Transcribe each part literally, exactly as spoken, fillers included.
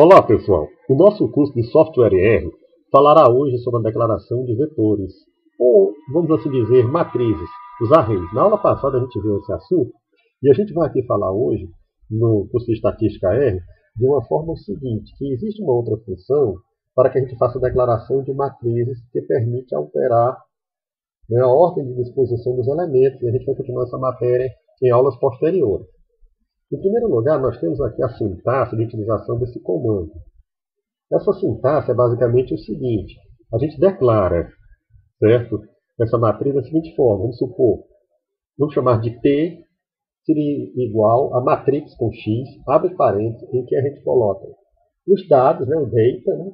Olá pessoal, o nosso curso de Software em R falará hoje sobre a declaração de vetores, ou vamos assim dizer, matrizes, os arrays. Na aula passada a gente viu esse assunto, e a gente vai aqui falar hoje, no curso de Estatística R, de uma forma seguinte, que existe uma outra função para que a gente faça a declaração de matrizes que permite alterar, né, a ordem de disposição dos elementos, e a gente vai continuar essa matéria em aulas posteriores. Em primeiro lugar, nós temos aqui a sintaxe de utilização desse comando. Essa sintaxe é basicamente o seguinte. A gente declara, certo? Essa matriz da seguinte forma. Vamos supor, vamos chamar de P seria igual a matrix com X, abre parênteses, em que a gente coloca os dados, né, o data, né,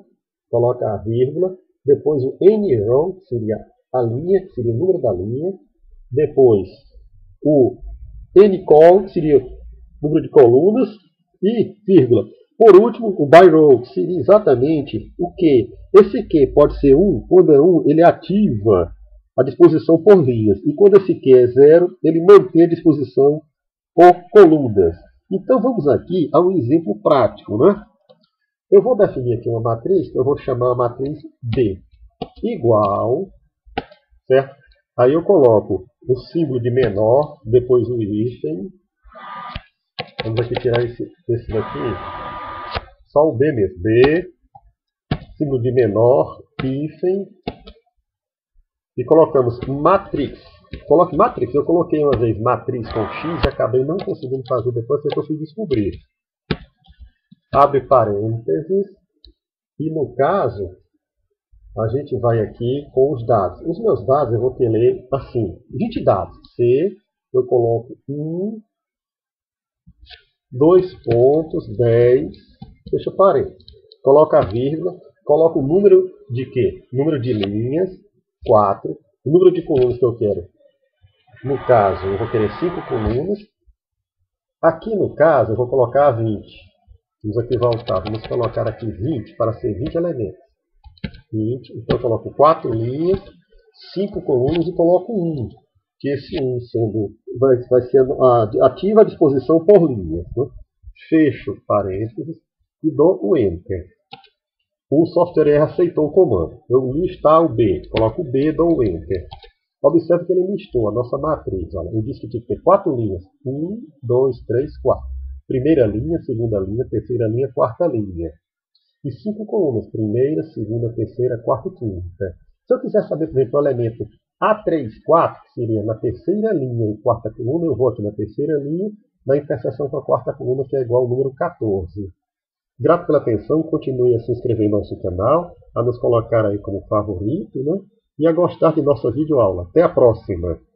coloca a vírgula, depois o n row, que seria a linha, que seria o número da linha, depois o n column, que seria número de colunas, e vírgula. Por último, o by row, que seria exatamente o que? Esse que pode ser um, quando é um, ele ativa a disposição por linhas. E quando esse que é zero, ele mantém a disposição por colunas. Então vamos aqui a um exemplo prático, né? Eu vou definir aqui uma matriz, eu vou chamar a matriz B igual, certo? Aí eu coloco o símbolo de menor, depois o hífen. Vamos aqui tirar esse, esse daqui, só o B mesmo, B, símbolo de menor, hífen, e colocamos matrix. Coloque matrix, eu coloquei uma vez matriz com X e acabei não conseguindo fazer depois, eu consegui descobrir. Abre parênteses, e no caso, a gente vai aqui com os dados. Os meus dados eu vou querer assim, vinte dados, C, eu coloco um. Dois pontos, dez, fecha parênteses. Coloca a vírgula, coloca o número de quê? Número de linhas, quatro. O número de colunas que eu quero. No caso, eu vou querer cinco colunas. Aqui, no caso, eu vou colocar vinte. Vamos aqui voltar, vamos colocar aqui vinte para ser vinte elementos. vinte, então eu coloco quatro linhas, cinco colunas e coloco um. Que esse um sendo, vai, vai ser ativa a disposição por linhas. Né? Fecho parênteses e dou o Enter. O software R aceitou o comando. Eu listar o B, coloco o B, dou o Enter. Observe que ele listou a nossa matriz. Olha, eu disse que tinha que ter quatro linhas: um, dois, três, quatro. Primeira linha, segunda linha, terceira linha, quarta linha. E cinco colunas: primeira, segunda, terceira, quarta e quinta. Se eu quiser saber, por exemplo, o elemento A três, quatro, que seria na terceira linha e quarta coluna, eu vou aqui na terceira linha, na interseção com a quarta coluna, que é igual ao número quatorze. Grato pela atenção, continue a se inscrever no nosso canal, a nos colocar aí como favorito, né? E a gostar de nossa videoaula. Até a próxima!